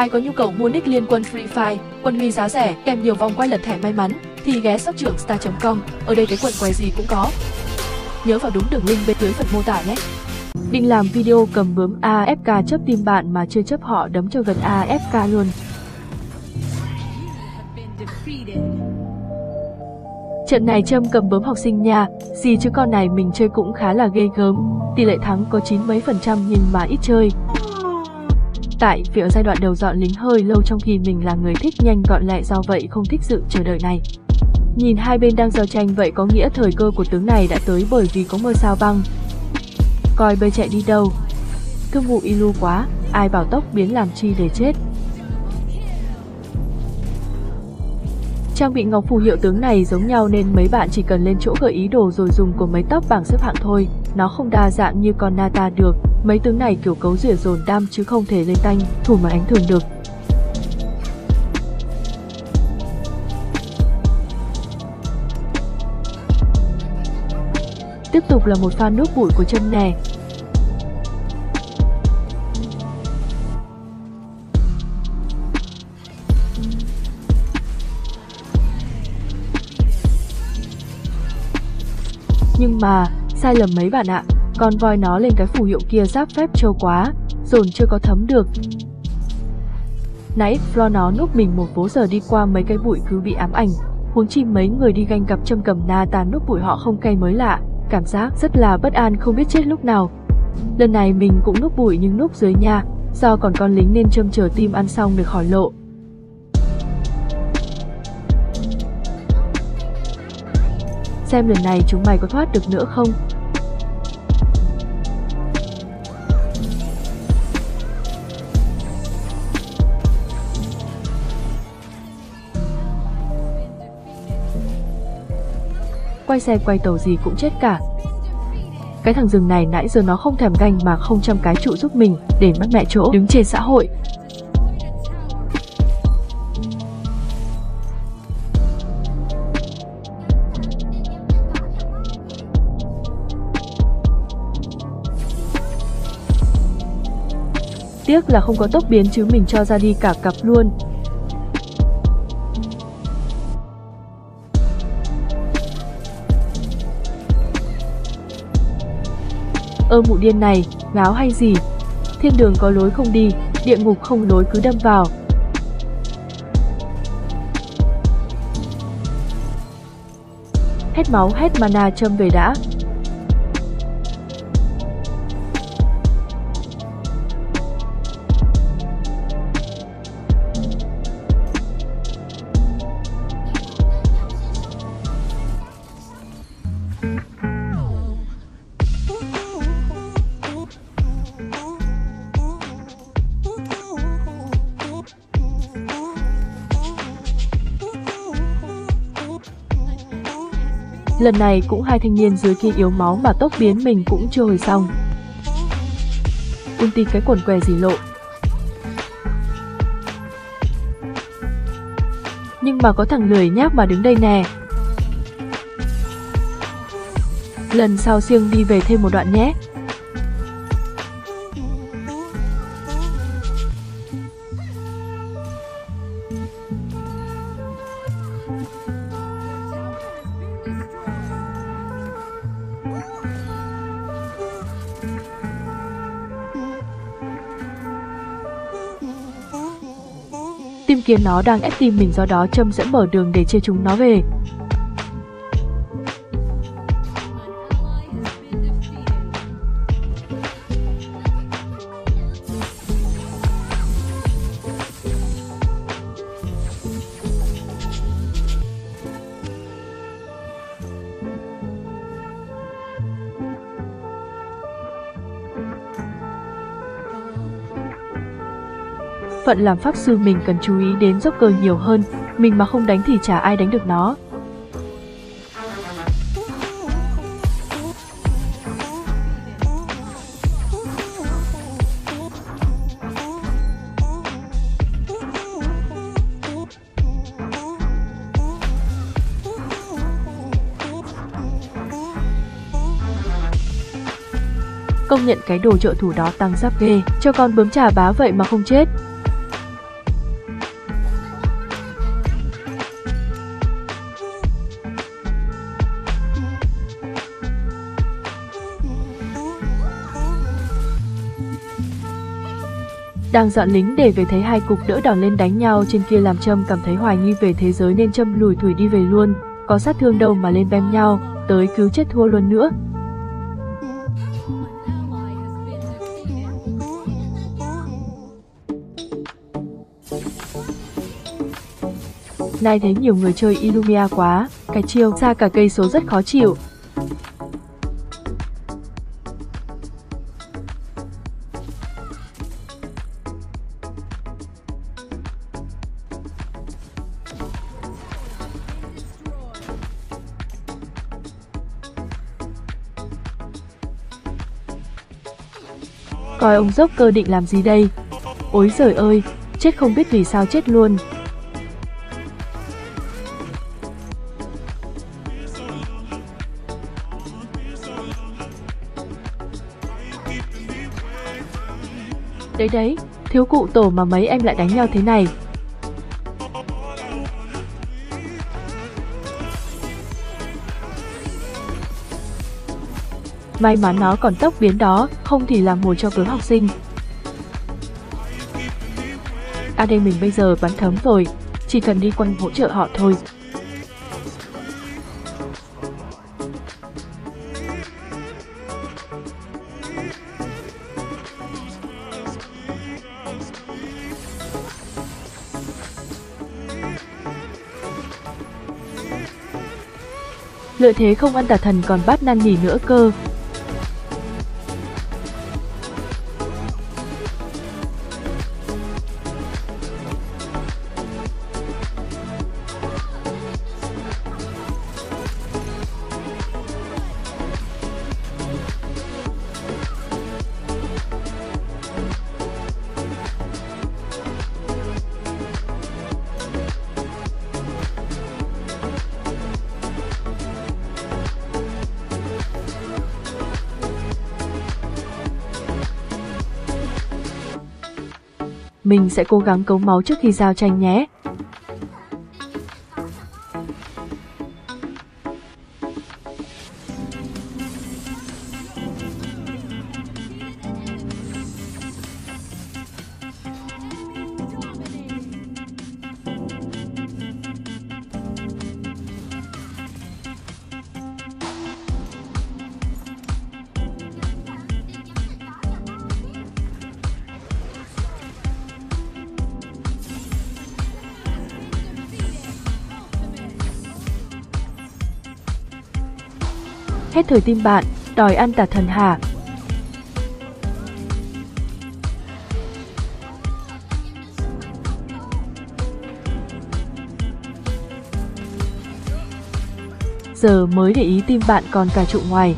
Ai có nhu cầu mua nick Liên Quân Free Fire, quần huy giá rẻ kèm nhiều vòng quay lật thẻ may mắn thì ghé shop trưởng Star.com, ở đây cái quần què gì cũng có. Nhớ vào đúng đường link bên dưới phần mô tả nhé. Định làm video cầm bướm AFK chấp tim bạn mà chưa chấp họ đấm cho gần AFK luôn. Trận này Trâm cầm bướm học sinh nha, gì chứ con này mình chơi cũng khá là ghê gớm, tỷ lệ thắng có 90% nhưng mà ít chơi. Tại vì ở giai đoạn đầu dọn lính hơi lâu, trong khi mình là người thích nhanh gọn lẹ, do vậy không thích sự chờ đợi này. Nhìn hai bên đang giao tranh vậy có nghĩa thời cơ của tướng này đã tới, bởi vì có mưa sao băng. Coi bơi chạy đi đâu. Thương vụ Ilu quá, ai bảo tốc biến làm chi để chết. Trang bị ngọc phù hiệu tướng này giống nhau nên mấy bạn chỉ cần lên chỗ gợi ý đồ rồi dùng của mấy top bảng xếp hạng thôi. Nó không đa dạng như con Nata được, mấy tướng này kiểu cấu rỉa dồn đam chứ không thể lên tanh, thủ mà ánh thường được. Tiếp tục là một pha nước bụi của Trâm nè. Nhưng mà, sai lầm mấy bạn ạ, con voi nó lên cái phù hiệu kia giáp phép trâu quá, dồn chưa có thấm được. Nãy Flo nó núp mình một vố, giờ đi qua mấy cái bụi cứ bị ám ảnh, huống chi mấy người đi ganh gặp Trâm cầm Nata núp bụi họ không cay mới lạ, cảm giác rất là bất an không biết chết lúc nào. Lần này mình cũng núp bụi nhưng núp dưới nha, do còn con lính nên Trâm chờ tim ăn xong được khỏi lộ. Xem lần này chúng mày có thoát được nữa không? Quay xe quay tàu gì cũng chết cả. Cái thằng rừng này nãy giờ nó không thèm ganh mà không chăm cái trụ giúp mình, để mất mẹ chỗ đứng trên xã hội. Tiếc là không có tốc biến chứ mình cho ra đi cả cặp luôn. Ơ mụ điên này, ngáo hay gì? Thiên đường có lối không đi, địa ngục không lối cứ đâm vào. Hết máu, hết mana, Châm về đã. Lần này cũng hai thanh niên dưới kia yếu máu mà tốc biến mình cũng chưa hồi xong. Ulti cái quần què gì lộ. Nhưng mà có thằng lười nhác mà đứng đây nè. Lần sau siêng đi về thêm một đoạn nhé. Tim kia nó đang ép tim mình, do đó Trâm sẽ mở đường để chia chúng nó về. Phận làm pháp sư mình cần chú ý đến Joker nhiều hơn, mình mà không đánh thì chả ai đánh được nó. Công nhận cái đồ trợ thủ đó tăng giáp ghê, cho con bướm chà bá vậy mà không chết. Đang dọn lính để về thấy hai cục đỡ đòn lên đánh nhau trên kia làm Trâm cảm thấy hoài nghi về thế giới nên Trâm lủi thủi đi về luôn, có sát thương đâu mà lên bem nhau, tới cứu chết thua luôn nữa. Nay thấy nhiều người chơi Ilumia quá, cái chiêu xa cả cây số rất khó chịu. Coi ông Joker định làm gì đây? Ôi giời ơi, chết không biết vì sao chết luôn. Đấy đấy, thiếu cụ tổ mà mấy em lại đánh nhau thế này. May mắn nó còn tốc biến đó, không thì làm mồi cho cớ học sinh. AD mình bây giờ bắn thấm rồi, chỉ cần đi quanh hỗ trợ họ thôi. Lợi thế không ăn tà thần còn bắt năn nỉ nữa cơ. Mình sẽ cố gắng cấu máu trước khi giao tranh nhé. Hết thời tim bạn, đòi ăn tà thần hả? Giờ mới để ý tim bạn còn cả trụ ngoài.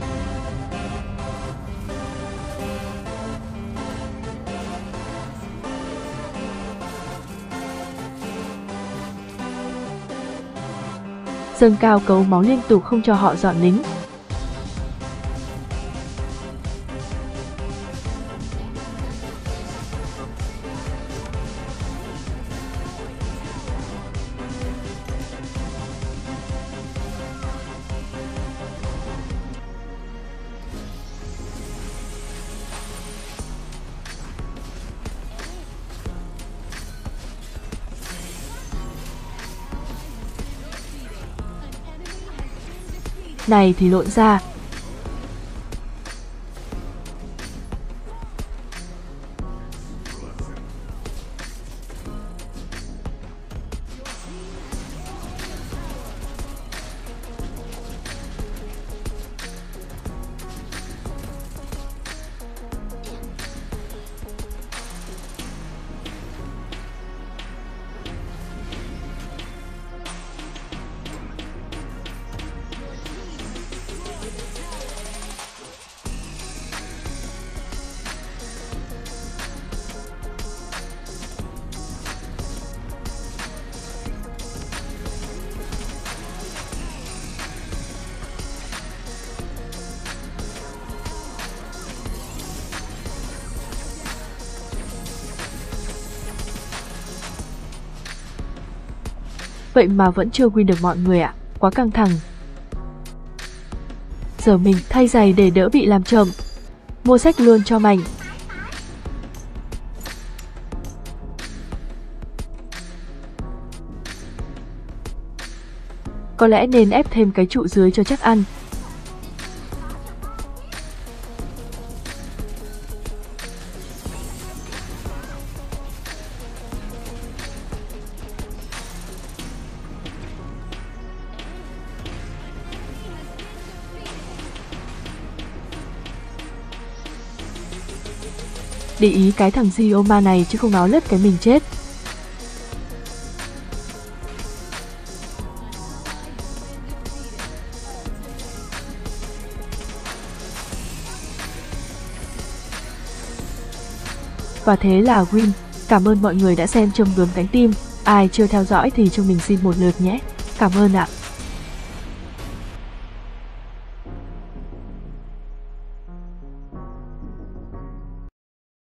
Dâng cao cấu máu liên tục không cho họ dọn lính. Này thì lộn ra. Vậy mà vẫn chưa win được mọi người ạ, quá căng thẳng. Giờ mình thay giày để đỡ bị làm chậm. Mua sách luôn cho mạnh. Có lẽ nên ép thêm cái trụ dưới cho chắc ăn. Để ý cái thằng Dioma này chứ không nó lướt cái mình chết. Và thế là win. Cảm ơn mọi người đã xem Châm Bướm Cánh Tim. Ai chưa theo dõi thì cho mình xin một lượt nhé. Cảm ơn ạ.